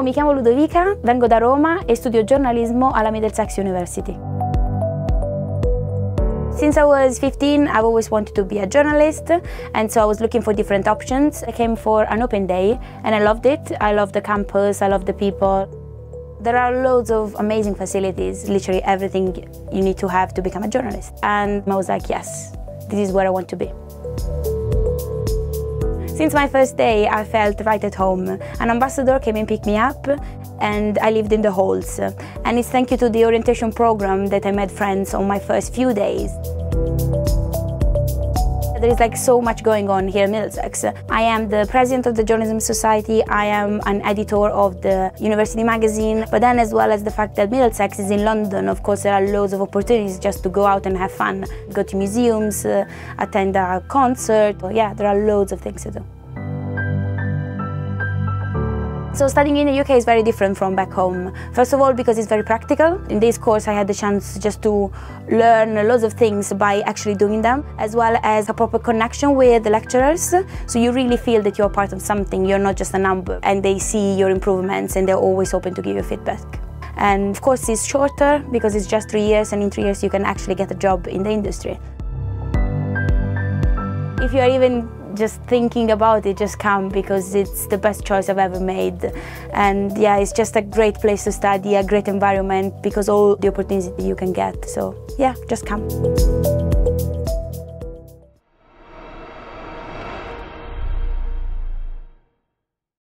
Ciao, mi chiamo Ludovica, vengo da Roma e studio journalism alla Middlesex University. Since I was 15, I've always wanted to be a journalist, and so I was looking for different options. I came for an open day and I loved it. I loved the campus, I loved the people. There are loads of amazing facilities, literally everything you need to have to become a journalist. And I was like, yes, this is where I want to be. Since my first day, I felt right at home. An ambassador came and picked me up, and I lived in the halls. And it's thanks to the orientation program that I met friends on my first few days. There is like so much going on here in Middlesex. I am the president of the Journalism Society, I am an editor of the university magazine, but then as well as the fact that Middlesex is in London, of course there are loads of opportunities just to go out and have fun. Go to museums, attend a concert, yeah, there are loads of things to do. So studying in the UK is very different from back home. First of all, because it's very practical. In this course I had the chance just to learn lots of things by actually doing them, as well as a proper connection with the lecturers. So you really feel that you're part of something, you're not just a number. And they see your improvements and they're always open to give you feedback. And of course it's shorter because it's just 3 years, and in 3 years you can actually get a job in the industry. If you are even just thinking about it, just come, because it's the best choice I've ever made. And yeah, it's just a great place to study, a great environment, because all the opportunities you can get. So yeah, just come.